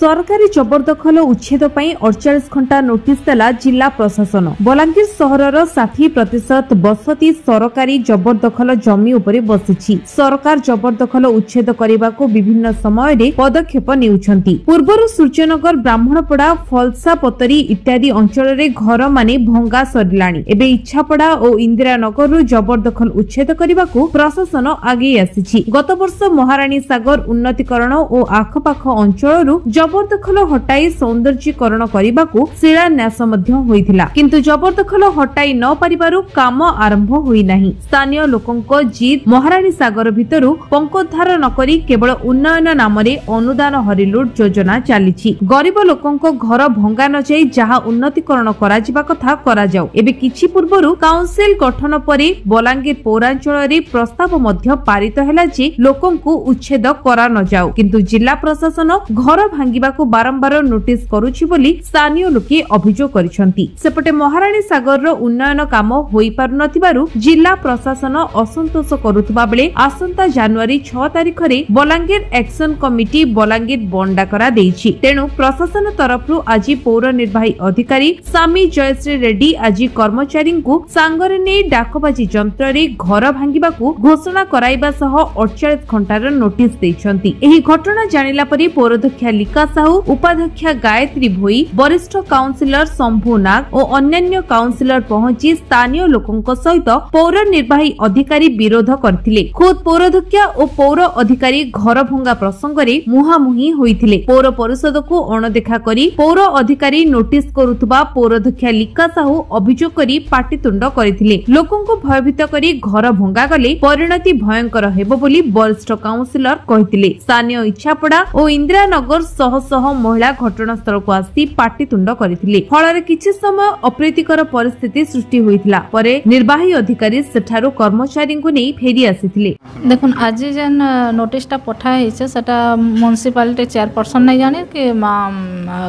सरकारी जबरदखल उच्छेद पर 48 घंटा नोटिस देला जिला प्रशासन। बलांगीर सहरर 60% बसती सरकारी जबरदखल जमी उपरे बसिछि। सरकार जबरदखल उच्छेद करबाको विभिन्न समय रे पदक्षेप नेउछन्ति। पूर्वर सूर्यनगर, ब्राह्मणपड़ा, फलसापतरी इत्यादि अंचल रे घर माने भंगा सरलाणी। एबे इच्छापड़ा और इंदिरा नगर रु जबरदखल उच्छेद करबाको प्रशासन आगे आसिछि। गत वर्ष महारानी सागर उन्नतीकरण और आखपाख अंचल रु जबरदखल हटाई सौंदर्यीकरण करबाको शिलान्यास मध्य होइथिला, किंतु जबरदखल हटाई न पारिबारु काम आरंभ होई नाही। स्थानीय लोकंको जीत महारानी सागर भितरु पंकोद्धार नकरी केवल उन्नयन नामरे अनुदान हरिलुट योजना चालीछि। गरीब लोकंको घर भंगा न जाई जहा उन्नतीकरण कराजिबा कथा करा जाऊ। एबे किछि पूर्वरु काउंसिल गठन परे बलांगीर पौरांचल रे प्रस्ताव मध्य पारित हैला जे लोकंको उच्छेद करा न जाऊ, किंतु जिला प्रशासन घर भांगिबाको बारंबार नोटिस करूछि बोली स्थानीय लोके अभियोग करिसंती। सेपटे महारानी सागर रो उन्नयन काम होई पार नथिबारु जिला प्रशासन असंतोष करूथबा बेले आसंता जनवरी 6 तारिख रे बलांगीर एक्शन कमिटी बलांगीर बंडा करा देछि। तेनु प्रशासन तरफ रु आजि पौर निर्वाही अधिकारी सामी जयश्री रेड्डी आजि कर्मचारी को सांगरे नै डाकबाजी यंत्र रे घर भांगिबा को घोषणा कराइबा सह 48 घंटार नोटिस दैछन्ती। एही घटना जानिला परि पौराध्यक्षा लिकाश साहू, उपाध्यक्षा गायत्री भोई, वरिष्ठ काउंसिलर शंभू नाग और अन्य काउंसिलर पहुंची स्थानीय लोकों को सहित पौर निर्वाही अधिकारी विरोध करथिले। खुद पौराध्यक्षा और पौर अधिकारी घर भंगा प्रसंग रे मुहामुही होइथिले। पौर परिषद को अणदेखा करी पौर अधिकारी नोटिस करूथबा पौराध्यक्षा लिकाश साहू अभियोग करी पाटितुंड करथिले। लोकों को भयभीत करी घर भंगा गले परिणति भयंकर हेबो बोली वरिष्ठ काउंसिलर कहिथिले। स्थानीय इच्छापड़ा और इंदिरा नगर सह सह महिला घटनास्थल को आसी पाटितुंड करथिले। फलरे किछि समय अप्रीतिकर परिस्थिति सृष्टि होइथिला। परे निर्वाही अधिकारी सेठारो कर्मचारी को नै फेरी आसीथिले। देखन आज जन नोटिसटा पठा हैछ सेटा म्युनिसिपालिटी चेयरपर्सन नै जाने कि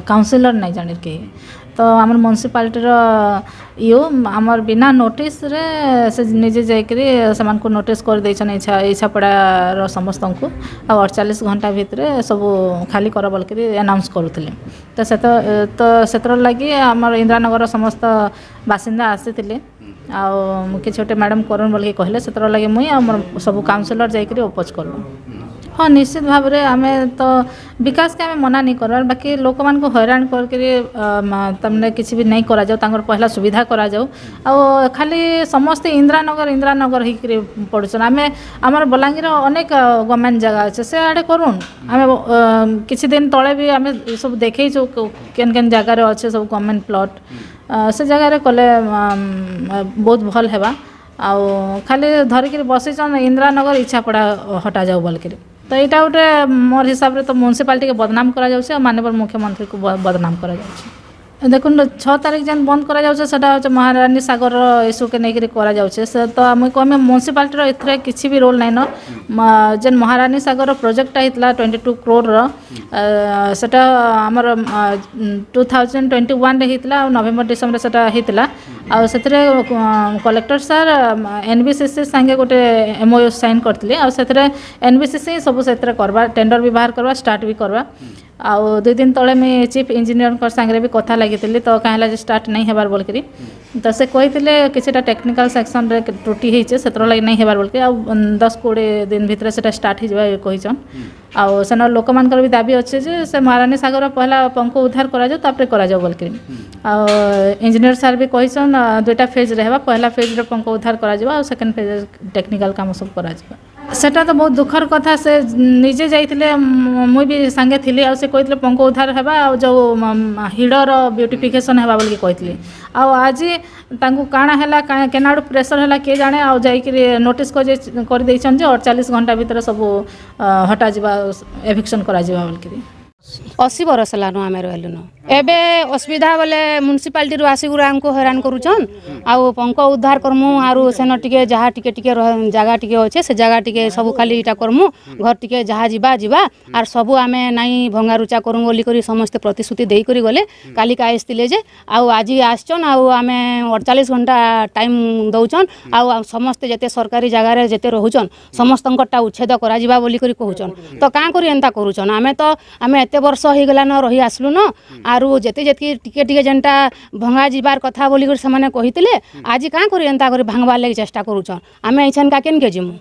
काउंसिलर नै जाने के तो आम म्युनिसिपालिटीर यो आमर बिना नोटिस रे से निजे जायकरी समान को नोटिस कर दैछन इच्छापड़ा समस्त को 48 घंटा भितर सब खाली कर बोलकरी अनाउंस करूथिले। तो से तो क्षेत्र लगी आमर इंदिरा नगर समस्त बासिंदा आसीथिले आ कि छोटे मैडम करन बोलके कहले क्षेत्र लगी मुई आमर सब काउंसिलर जायकरी उपज करलु। हाँ, निश्चित भाव रे आमे तो विकास के आमे मना नहीं करवार, बाकी लोक मान को हैरान करके किसी भी नहीं करा जाओ, तांकर पहला सुविधा करा जाओ। और खाली समस्ते इंदिरा नगर ही पड़ुछन। आमे आमर बलांगीर अनेक गवर्नमेंट जगह अच्छे से आड़े करूँ आम किसी दिन तले भी आम सब देखे केन जगार अच्छे सब गवर्नमेंट प्लट से जगार कले बहुत भल है। खाली धरिक बसईन इंदिरा नगर इच्छापड़ा हटा जाओ बोल के तो यहाँ गोटे मोर हिसाब से तो म्युनिसिपालिटी के बदनाम करा जाउछे, माननीय मुख्यमंत्री को बदनाम करा जाउछे। देखन 6 तारीख जन बंद करा जाउछे सेटा होचे महारानी सागर इशू के नहीं करा जाउछे से तो आम कहमें म्युनिसिपालिटी एथरे किसी भी रोल नाइन जेन महारानी सागर प्रोजेक्ट होता 22 करोड़ सेटा आमर 2021 होता नवेम्बर डिसेम्बर सेटा आ से कलेक्टर सर एनबीसीसी संगे गोटे एमओयू साइन करते आ से एनबीसीसी सब से करवा टेंडर भी बाहर करवा स्टार्ट भी करवा आ 2 दिन तले में चीफ इंजीनियर संगे भी कथा लगी तो कहीं स्टार्ट नहीं होबार बोल के तो से कहते किसीटा टेक्निकल सेक्शन रे त्रुटि होती से लगे नहीं होबार बोल के आ 10-20 दिन भर से स्टार्ट होन आउ से लोक मान भी दाबी अच्छे जे से महारानी सागर पहला पंख उद्धार कराओ बोल के इंजीनियर सर भी कहीसन 2टा फेज रहा पहला फेज रे पंख उद्धार करा सेकेंड फेज टेक्निकल काम सब करा सेटा तो बहुत दुखर कथा से निजे जाइथिले मुई भी संगे थिले आ से कहथिले पंख उद्धार हेबा आ जो हिडर ब्यूटिफिकेशन हेबा बोल के कहथिले आ आज तांको काणा हैला केनाडु प्रेशर हैला के जाने आ जाइकरी नोटिस कर दैछन जे 48 घंटा भीतर सब हटा जिबा एविक्शन करा जिबा बोल के 80 बरस लानो आम रहिलुन एबे असुविधा बोले म्युनिसिपालिटी रु आसीगुरा हमको हैरान करूछन आ पंख उद्धार करमु आरो सेनो टिके जहा टिके टिके जगह टिके होचे से जगह टिके सब खाली इटा करमु घर टिके जहा जिबा जिबा आर सब आम नाई भंगारुचा करूँ बोली करी समस्त प्रतिश्रुति देई करी गले काली का आइसथिले जे आ आज आसछन आ आम 48 घंटा टाइम दउछन आ समस्त जते सरकारी जगह रे जते रहुछन समस्तनटा उच्छेद करा जिबा बोली करी कहउछन तो का करी एंता करूछन आम तो आम एत वर्ष हो गलान रही आसलुन आरु जति जति टिके टिके जेनटा भंगा जीवार कथा बोली कर समाने कहितले आज काँ कर एंता कर भांगबार लागि चेष्टा करूछन। आमे एछन का केन के जिमु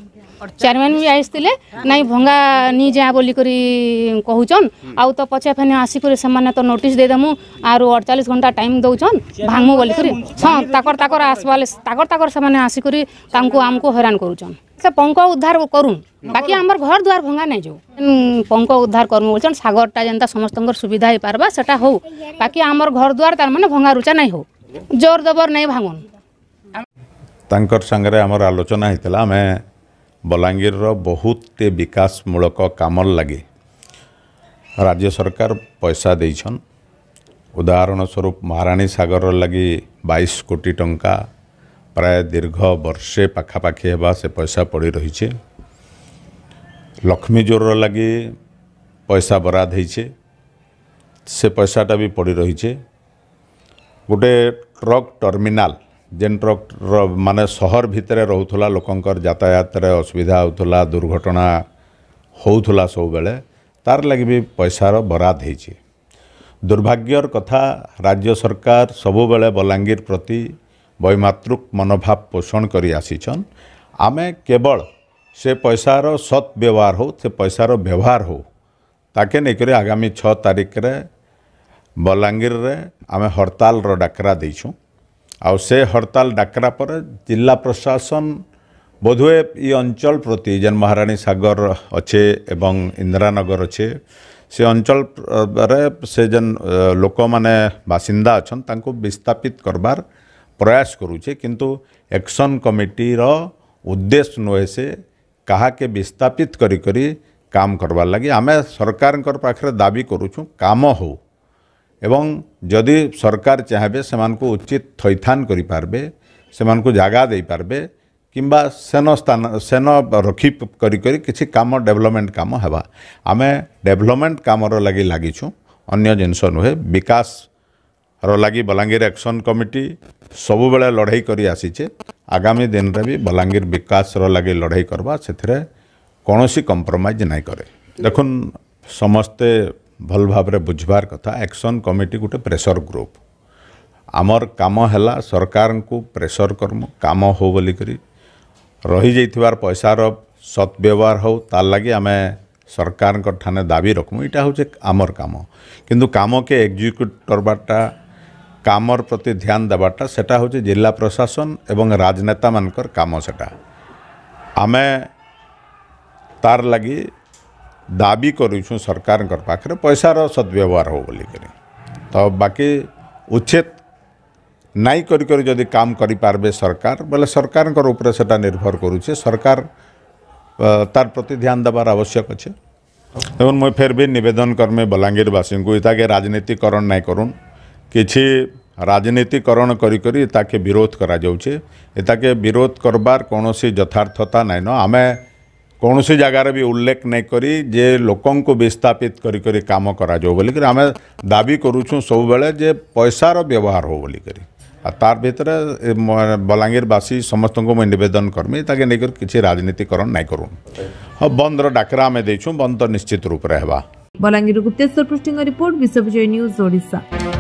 चेयरमैन भी आइसले नहीं भंगा नी जा बोली करी कहूचन आउ तो पछे फेने आसिक समाने तो नोटिस दे देमु आरु 48 घंटा टाइम दउछन भांगमु बोली करी ताकर ताकर आसवाले ताकर ताकर समाने आसिक तांको आमको हैरान करूचन। से पंख उद्धार करूँ बाकी आम घर द्वार भंगा नहीं जो पंख उद्धार करमु बोलछन सागरटा जेनता समस्त सुविधा हो पारबा सेटा हो बाकी आम घर द्वार तार माने भंगा रुचा नहीं हो जोर जबर नहीं भांगन। तांकर संगे आमर आलोचना होता आम बलांगीर बहुत विकासमूलक कामर लगे राज्य सरकार पैसा देछन। उदाहरण स्वरूप महारानी सागर लगी 22 कोटी टंका प्राय दीर्घ वर्षे पखापाखी होगा से पैसा पड़ी रही। लक्ष्मीजोर लगी पैसा बराद होचे से पैसाटा भी पड़ी रही। गोटे ट्रक टर्मिनाल जेन ट्रक माने शहर भितर रोला लोकंकर यातायात असुविधा होता दुर्घटना होता सब बेले तार लगी भी पैसार बराद होचे। दुर्भाग्यर कथा राज्य सरकार सबु बेले बलांगीर प्रति वैमातृक मनोभाव पोषण करी आसीछन। आमे केवल से पैसार सत् व्यवहार हो से पैसार व्यवहार हो ताके नेकरे आगामी 6 तारिख रे बलांगीर रे आमे हड़ताल रो डाकरा देइछु। आ से हड़ताल डाकरा पर जिला प्रशासन बोधवे ये अंचल प्रति जन महारानी सागर अच्छे एवं इंदिरा नगर अच्छे से अंचल से जन लोक माने बासिंदा अछन तांको विस्थापित करबार प्रयास करूचे किंतु एक्शन कमिटीर उद्देश्य नुहे से कहा के विस्थापित करी करी काम करवार लगी। आमे सरकार पाखे दाबी करूचु काम हो एवं जदि सरकार चाहे से मानकु उचित थैथान करी पारबे से मानकु जागा दे पारबे किंबा सेनो स्थान सेनो रखी करी करी किछि काम डेवलपमेंट काम हेबा। आमे डेवलपमेंट कामर लगी लागिछु अन्य जिनस नुहे। विकास रो लगी बलांगीर एक्शन कमिटी सबु बेले लड़ाई करी आसीचे। आगामी दिन रे भी बलांगीर विकास रो लगी लड़ाई करवा सेथिरे कोनोसी कंप्रोमाइज नहीं करे। देखुन समस्ते भल भाव रे बुझबार कथा एक्शन कमिटी गुटे प्रेशर ग्रुप आमर काम हैला सरकार को प्रेशर करमु काम हो बोली करी रही जैथिबार पैसार सद्व्यवहार हो तार लगी आमे सरकार को ठाने दाबी रखमु। इटा होचे आमर काम किंतु काम के एग्जीक्यूट करवाटा कामर प्रति ध्यान देवाटा सेटा होचे जिला प्रशासन एवं राजनेता मानकर काम। सेटा आमे तार लगी दाबी करूँ सरकार कर पाखे पैसार सद्व्यवहार हो बोली करी तो बाकी उचित नाई करी करी जदि काम करी पारबे सरकार बोले सरकार कर ऊपर सेटा निर्भर करूचे। सरकार तार प्रति ध्यान देवार आवश्यक अच्छे। एवं मुझे फिर भी निवेदन करमे बलांगीरवासी को इताके राजनीतिकरण नहीं करूँ किसी राजनीतिकरण करी ताके विरोध करा जाउचे। इताके विरोध करबार कोनोसी यथार्थता नाइन। आमे कौन सी जगार भी उल्लेख नहीं करी जे लोकन को विस्थापित करी करी काम करा जाऊ बोली करी आमे दाबी करूछु सब बेले जे पैसार व्यवहार हो बोली करी। आ तार भितर बलांगीरवासी समस्त को मैं निवेदन करमी ताके नहीं कर किसी राजनीतिकरण नहीं करूँ। हाँ बंद डाकरा आम देछू बंद तो निश्चित रूप से होगा। बलांगीर गुप्तेश्वर पृष्ठिंग रिपोर्ट विश्वविजय न्यूज ओडिशा।